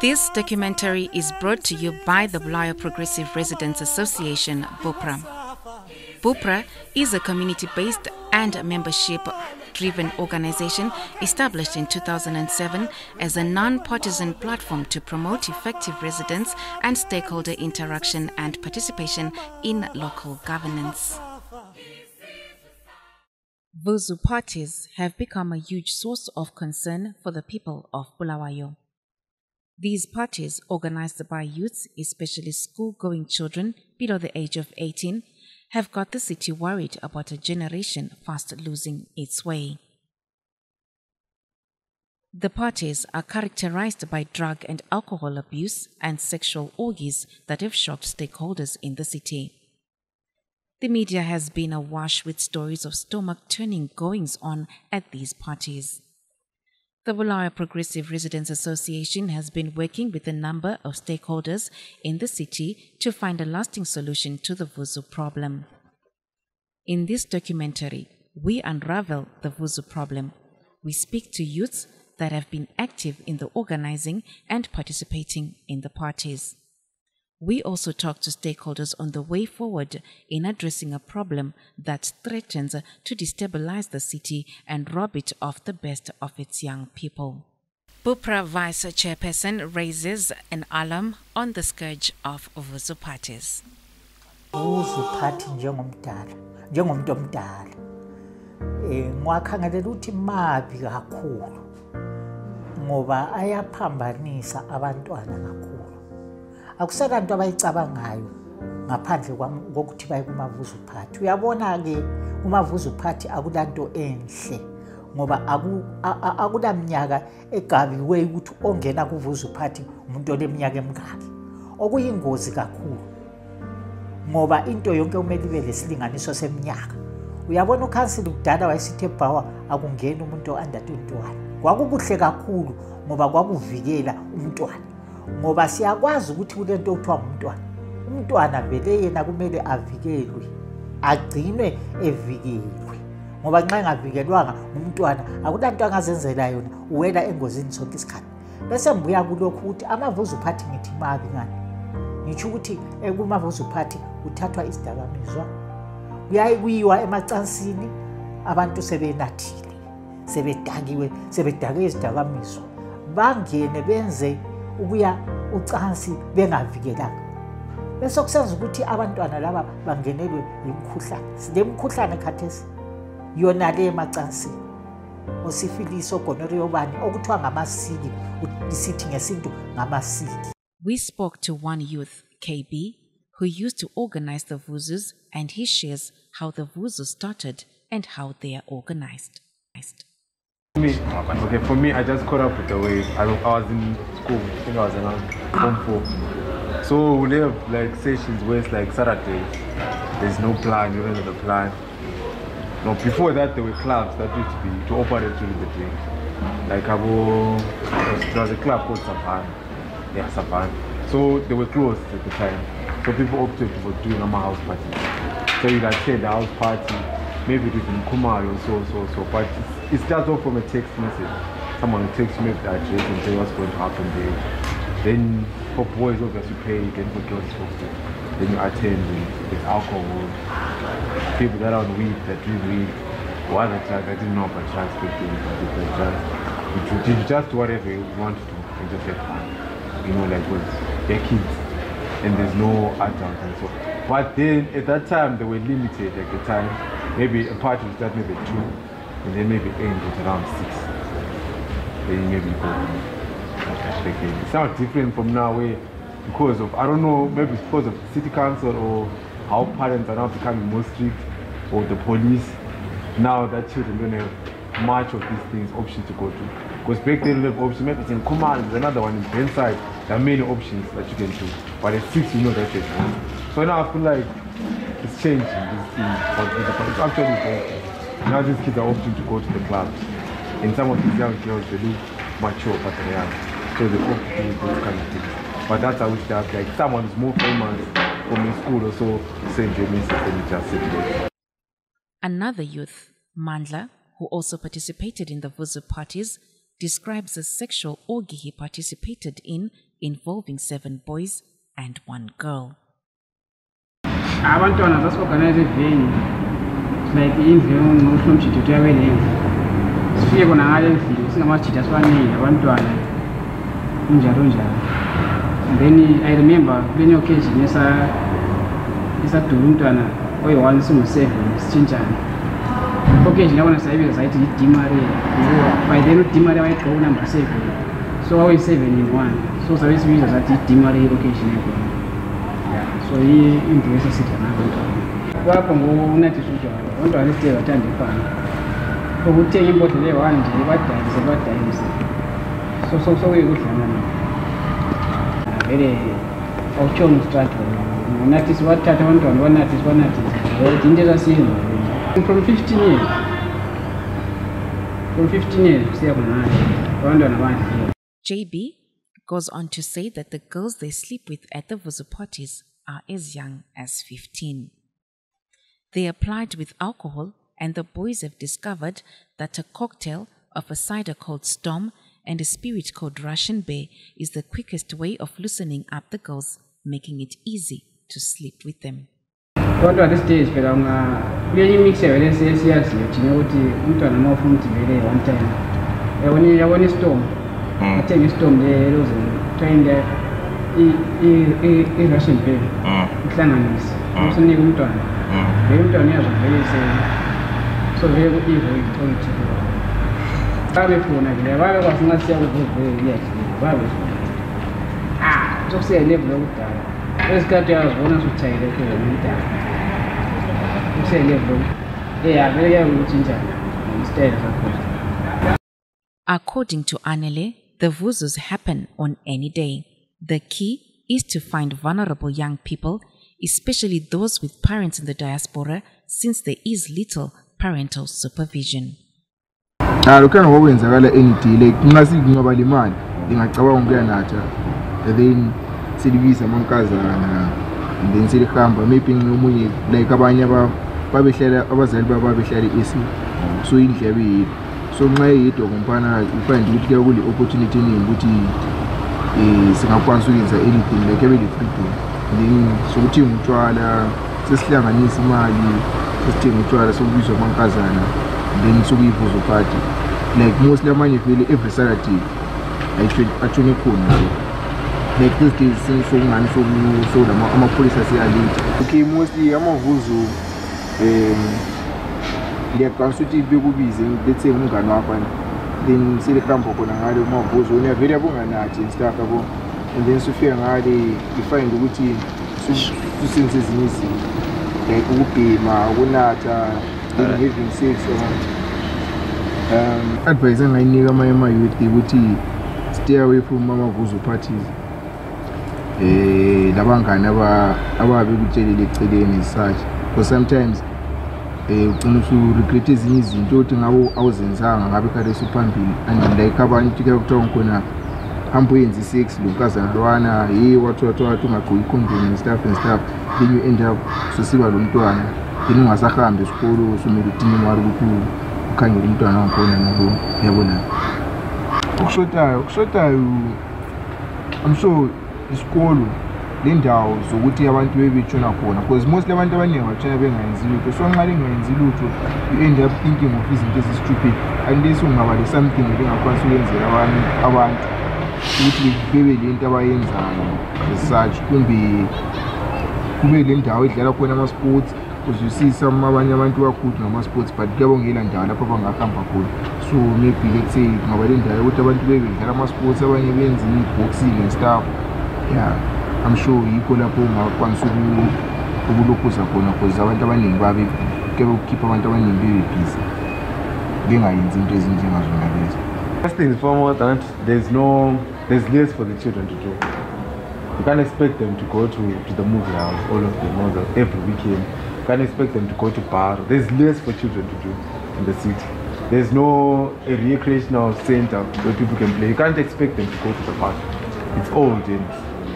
This documentary is brought to you by the Bulawayo Progressive Residents Association, BUPRA. BUPRA is a community-based and membership-driven organization established in 2007 as a non-partisan platform to promote effective residents and stakeholder interaction and participation in local governance. VUZU parties have become a huge source of concern for the people of Bulawayo. These parties, organized by youths, especially school-going children below the age of 18, have got the city worried about a generation fast losing its way. The parties are characterized by drug and alcohol abuse and sexual orgies that have shocked stakeholders in the city. The media has been awash with stories of stomach-turning goings-on at these parties. The Bulawayo Progressive Residents Association has been working with a number of stakeholders in the city to find a lasting solution to the VUZU problem. In this documentary, we unravel the VUZU problem. We speak to youths that have been active in the organizing and participating in the parties. We also talk to stakeholders on the way forward in addressing a problem that threatens to destabilize the city and rob it of the best of its young people. BUPRA Vice Chairperson raises an alarm on the scourge of VUZU parties. VUZU party njengomdala, njengomuntu omdala. Ngwakhangelela ukuthi mabi kakhulu ngoba ayaphambanisa abantwana kakhulu. Akusabantu abayicabangayo ngaphandle kokuthi baye kumavuzu party. Uyabona-ke kumavuzu party akulanto enhle ngoba akulaminyaka egabiwe ukuthi ongena kuvuzu party umuntu oleminyaka emingaki, okuyingozi kakhulu ngoba into yonke kumele ibe lesilinganiso seminyaka. Uyabona ukhansili kudala wayesithe bhawa akungena umuntu under 21. Kwakubuhle kakhulu ngoba kwakuvikela umntwana. Ngoba siyakwazi ukuthi kulento okuthiwa umntwana. Umntwana vele yena kumele avikelwe, agcinwe evikelwe. Ngoba nxa engavikelwanga umntwana akulanto angazenzela yona, uwela engozini sonke isikhathi. Bese mbuya kulokhu ukuthi amavuzu party ngithi mabi ngani. Ngisho ukuthi ekumavuzu party uthathwa isidakamizwa. Kuyiwa emacansini abantu sebenathile, sebedakiwe, sebedake isidakamizwa. Bangene benze ukuya ucansi bengavikelanga. Bese kusenza ukuthi abantwana laba bangenelwe imikhuhlane. Sinemikhuhlane khathesi yona le macansi. Osifiliso gonorrhea obani okuthiwa ngamasiki, isithi ngesintu ngamasiki. We spoke to one youth, KB, who used to organize the VUZUs, and he shares how the VUZUs started and how they are organized. For me, I just caught up with the wave. I was in school, I think I was around home 4. So we have like sessions where it's like Saturday, there's no plan, you don't have the plan. No, before that there were clubs that used to be to operate during the day. Like there was a club called Sapan. Yeah, Sapan. So they were closed at the time. So people opted for doing normal house parties. So you like say the house party, maybe it was in Kumari or so, but it starts off from a text message. Someone texts me the address and say what's going to happen there. Then for boys obviously pay, then for girls also. Then you attend, and there's alcohol, people that are on weed, that do weed, or other drugs. I didn't know about drugs, but they drugs. You just do whatever you want to do and just have fun. You know, like with their kids and there's no adults and so. But then at that time they were limited at the time. Maybe a party would start maybe 2, and then maybe end at around 6. Then maybe go again. It's not different from now where, because of, I don't know, maybe it's because of city council or how parents are now becoming more strict, or the police. Now that children don't have much of these things, options to go to. Because back then they don't have options. Maybe it's in Kumari, there's another one in Benside. There are many options that you can do. But at 6 you know that's it. So now I feel like it's changing, this thing, but it's actually changing. Now these kids are opting to go to the clubs, and some of these young girls, they look mature, but they are, so they opt to do those kind of things. But that's how it's done. Like someone is more famous from the school or so, St. James, and you just sit there. Another youth, Mandla, who also participated in the VUZU parties, describes a sexual orgy he participated in involving 7 boys and 1 girl. Abantwana sasiorganize event like indlu nomhlomjito yabelenzi sifike kona ngale ndlu singamajita sibaningi abantwana unjalo njalo. And then I remember kwenye occasion esadula umntwana oyi-1 singu-7 sitshintshana occasion yabona sayibiza sayithi yidimaria by then udimaria wayegqoka unumber 7 so wakuyi-7 in 1 so sabe sibiza sathi yidimaria occasion yakhona. So he introduced us to another. What happened was not just usual. One day we were standing pan. So we take him both the one day, about times. So we go to another. Very, our children start. One is what that one is. They didn't just see him. From 15 years, they have not. One. JB goes on to say that the girls they sleep with at the VUZU parties are as young as 15. They are plied with alcohol, and the boys have discovered that a cocktail of a cider called Storm and a spirit called Russian Bay is the quickest way of loosening up the girls, making it easy to sleep with them. At this stage, mix I take a storm there, it was trying there. It Russian Bay. It's anonymous. It's only Winton. Winton is very safe. So they were evil. I was not sure what they yet. So say I never looked at it. Let's get there as one of the child. You say I never looked at it. They are very good instead of a question. According to Anele, the VUZUs happen on any day. The key is to find vulnerable young people, especially those with parents in the diaspora, since there is little parental supervision. So my compana you find you get really opportunity in which is anything like every people. Then so team trial, Sislam and Ismail, system trial, so we so Mankazana, then so we for the party. Like most money really every Saturday. I should actually call like this is since so man so new, so the Mama police as I okay, mostly I'm a VUZU. They are constituted people busy, let's say, then see the camp on a more bows when they're available and stackable. And then Sophia and I define the witty two senses missing, like whoopee, my wonata, then having sex or advising I never my youth, they would stay away from Mama Vuzu parties. The bank I never will tell you the day and such, because sometimes. Regret is easy, doting hours and and they cover and together to 6, Lucas and Luana, he and stuff. Then you end up Susiba Luntuan, then Masaka and the school, so maybe Timaru can you into an uncle. I'm sure the school. Linda, so what do you want to be corner? Because most of the money are traveling and Zulu, so marrying and Zulu, you end up thinking of this and this is stupid. And this one, about something within our constituency, I want to be intervened and such could be Linda with Galaponama sports, because you see some Mavanaman to a good number sports, but Gabon Hill and Dalapanga Campacool. So maybe let's say Mavalinda, whatever to be with Galama sports, our events, boxing and stuff. Yeah. I'm sure you could have consumed Ubukosakona because I want to win in Babi, keep on winning baby peace. Then I interest in general. First thing is foremost, there's less for the children to do. You can't expect them to go to the movie house, all of them, every weekend. You can't expect them to go to bar. There's less for children to do in the city. There's a recreational center where people can play. You can't expect them to go to the park. It's old and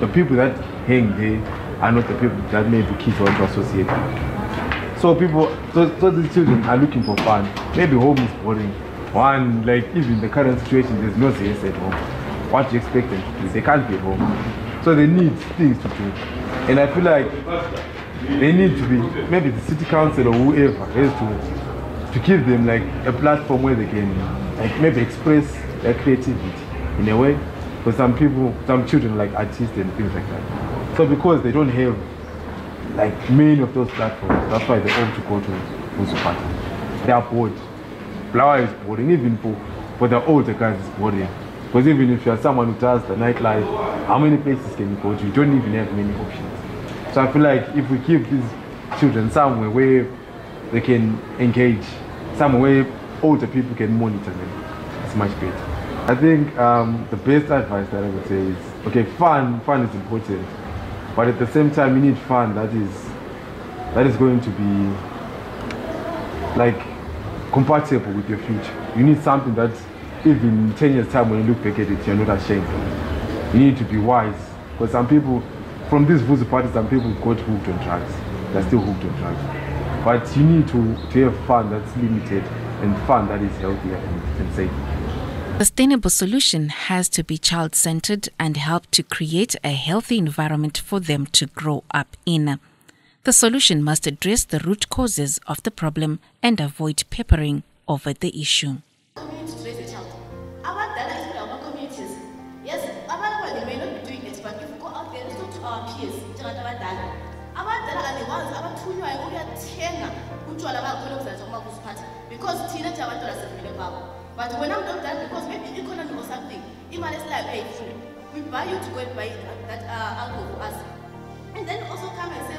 the people that hang there are not the people that maybe kids want to associate with. So these children are looking for fun. Maybe home is boring. One, like even the current situation, there's no CS at home. What you expect them is they can't be home. So they need things to do. And I feel like they need to be, maybe the city council or whoever has to give them like a platform where they can like maybe express their creativity in a way. For some people, some children like artists and things like that. So because they don't have like many of those platforms, that's why they opt to go to VUZU. They are bored. Bulawayo is boring, even for the older guys it's boring. Because even if you are someone who does the nightlife, how many places can you go to? You don't even have many options. So I feel like if we give these children somewhere where they can engage, somewhere where older people can monitor them, it's much better. I think the best advice that I would say is, okay, fun is important, but at the same time you need fun that is going to be like compatible with your future. You need something that even 10 years time when you look back at it, you're not ashamed. You need to be wise, because some people from this VUZU party, some people got hooked on drugs. They're still hooked on drugs. But you need to have fun that's limited and fun that is healthier and safe. Sustainable solution has to be child-centered and help to create a healthy environment for them to grow up in. The solution must address the root causes of the problem and avoid papering over the issue. Because teenagers want to be power. But when I'm not that, because maybe economy or something, even it's like, hey, we buy you to go and buy that alcohol for us. And then also come and say,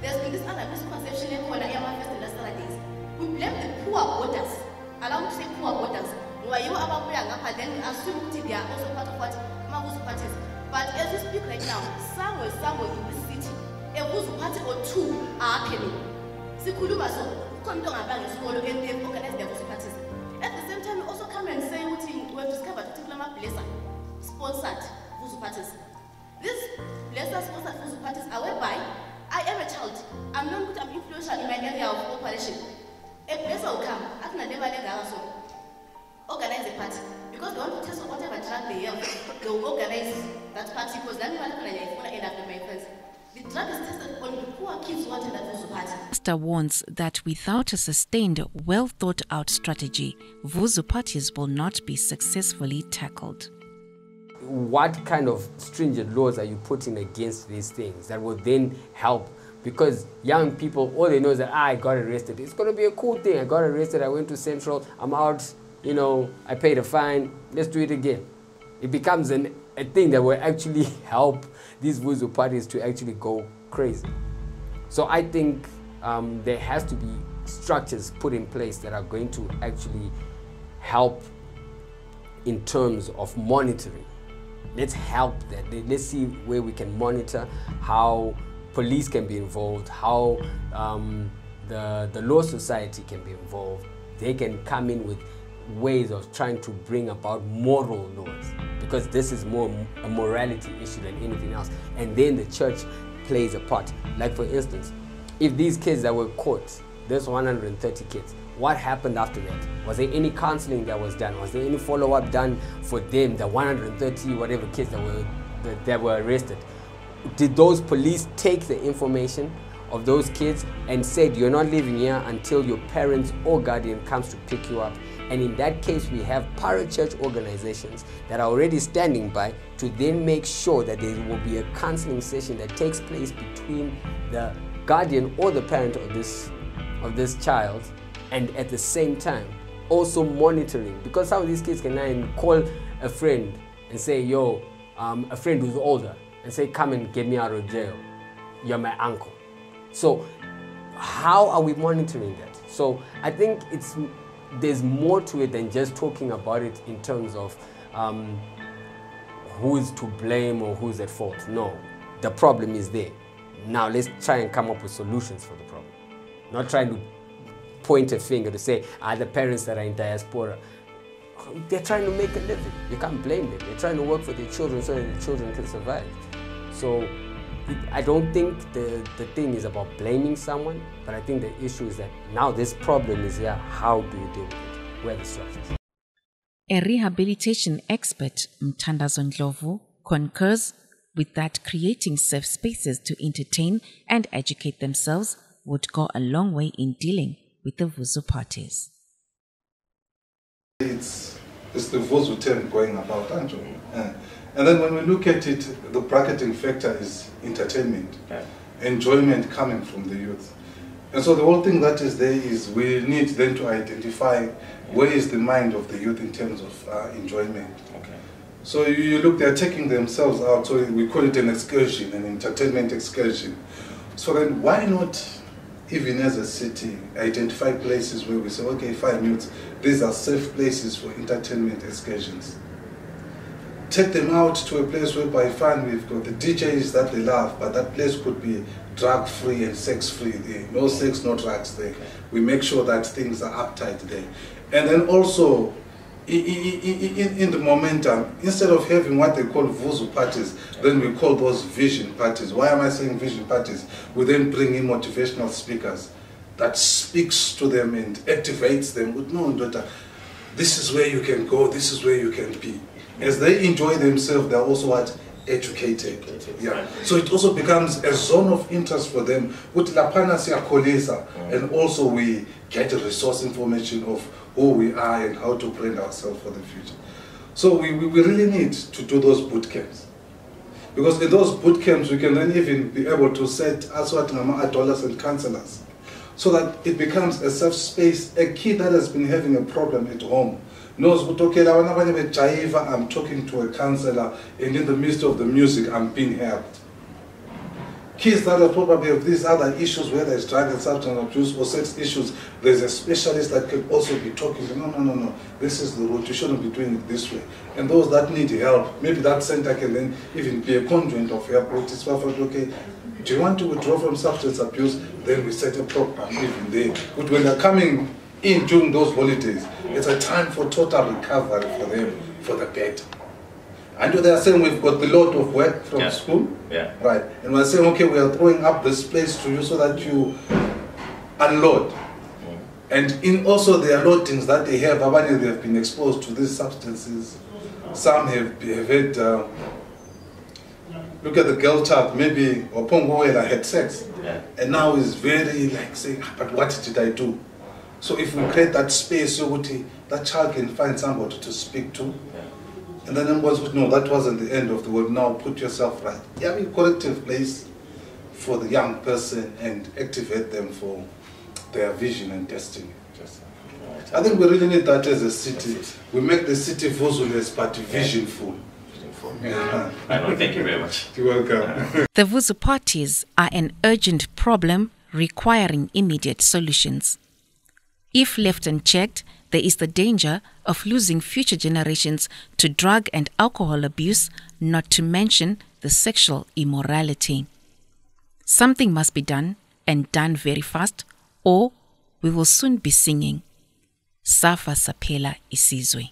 there's been this other misconception in the last other days. We blame the poor voters. Allow me to say poor voters. Why you are playing up and then we assume they are also part of what Mabu's parties. But as we speak right now, somewhere in this city, a Mabu's party or two are happening. And they've organized their VUZU parties. At the same time, we also come and say we have discovered particular blesser sponsored VUZU parties. These blesser sponsored VUZU parties are whereby I am a child, I'm not good, I'm influential in my area of operation. A blesser will come, I can never let also organize a party because they want to test whatever drug they have, they will organize that party because that's what I'm going to end up with my friends. The drug is tested on the poor kids who attend that VUZU party. Mr. warns that without a sustained, well-thought-out strategy, VUZU parties will not be successfully tackled. What kind of stringent laws are you putting against these things that will then help? Because young people, all they know is that, I got arrested. It's going to be a cool thing. I got arrested, I went to Central, I'm out, you know, I paid a fine, let's do it again. It becomes a thing that will actually help these VUZU parties to actually go crazy. So I think there has to be structures put in place that are going to actually help in terms of monitoring. Let's help that. Let's see where we can monitor, how police can be involved, how the law society can be involved. They can come in with ways of trying to bring about moral laws, because this is more a morality issue than anything else. And then the church plays a part. Like for instance, if these kids that were caught, there's 130 kids, what happened after that? Was there any counseling that was done? Was there any follow-up done for them, the 130 whatever kids that were arrested? Did those police take the information of those kids and said, you're not living here until your parents or guardian comes to pick you up? And in that case, we have parachurch organizations that are already standing by to then make sure that there will be a counseling session that takes place between the guardian or the parent of this child, and at the same time also monitoring, because some of these kids can now call a friend and say, yo, a friend who's older, and say, come and get me out of jail, you're my uncle. So how are we monitoring that? So I think there's more to it than just talking about it in terms of who's to blame or who's at fault. No, the problem is there. Now let's try and come up with solutions for the problem. Not trying to point a finger to say, the parents that are in diaspora, they're trying to make a living. You can't blame them. They're trying to work for their children so that the children can survive. So I don't think the thing is about blaming someone, but I think the issue is that now this problem is here, how do you deal with it? where the stress is. A rehabilitation expert, Mtanda Zondlovo, concurs with that creating safe spaces to entertain and educate themselves would go a long way in dealing with the VUZU parties. It's the VUZU term going about, actually. And then when we look at it, the bracketing factor is entertainment, enjoyment coming from the youth. And so the whole thing that is there is we need then to identify where is the mind of the youth in terms of enjoyment. Okay. So you look, they're taking themselves out, so we call it an excursion, an entertainment excursion. So then why not, even as a city, identify places where we say, okay, 5 minutes, these are safe places for entertainment excursions. Take them out to a place where by fun we've got the DJs that they love, but that place could be drug-free and sex-free there. No sex, no drugs there. We make sure that things are uptight there. And then also, in the momentum, instead of having what they call VUZU parties, then we call those vision parties. Why am I saying vision parties? We then bring in motivational speakers that speaks to them and activates them with, no, daughter, this is where you can go, this is where you can be. As they enjoy themselves, they're also what? Educated. Yeah. So it also becomes a zone of interest for them. And also we get the resource information of who we are and how to brand ourselves for the future. So we really need to do those boot camps. Because in those boot camps, we can then even be able to set adolescent counselors. So that it becomes a safe space. A kid that has been having a problem at home knows, I'm talking to a counselor, and in the midst of the music, I'm being helped. Kids that are probably of these other issues, whether it's drug and substance abuse or sex issues, there's a specialist that can also be talking, no, this is the route, you shouldn't be doing it this way. And those that need help, maybe that center can then even be a conduit of help. It's okay, do you want to withdraw from substance abuse? Then we set a program even there. But when they're coming in during those holidays, it's a time for total recovery for them, for the better. I know they are saying we've got the lot of work from school, right? And we're saying, okay, we are throwing up this place to you so that you unload. And in also the allotings that they have, they have been exposed to these substances. Some have had, look at the girl child, maybe Opongowela had sex, and now is very like saying, but what did I do? So if we create that space, that child can find somebody to speak to. And then everyone would know that wasn't the end of the world. Now put yourself right. You have a collective place for the young person and activate them for their vision and destiny. I think we really need that as a city. We make the city VUZU-less but visionful. I know. Thank you very much. You're welcome. The VUZU parties are an urgent problem requiring immediate solutions. If left unchecked, there is the danger of losing future generations to drug and alcohol abuse, not to mention the sexual immorality. Something must be done, and done very fast, or we will soon be singing Safa Sapela Isizwe.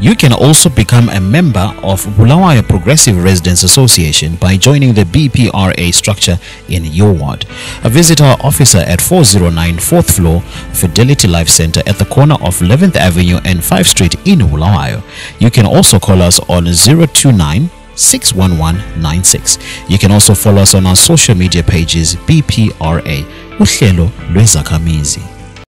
You can also become a member of Bulawayo Progressive Residents Association by joining the BPRA structure in your ward. Visit our office at 409 4th floor, Fidelity Life Center at the corner of 11th Avenue and 5th Street in Bulawayo. You can also call us on 029-61196. You can also follow us on our social media pages, BPRA, Uhlelo Lwezakamizi.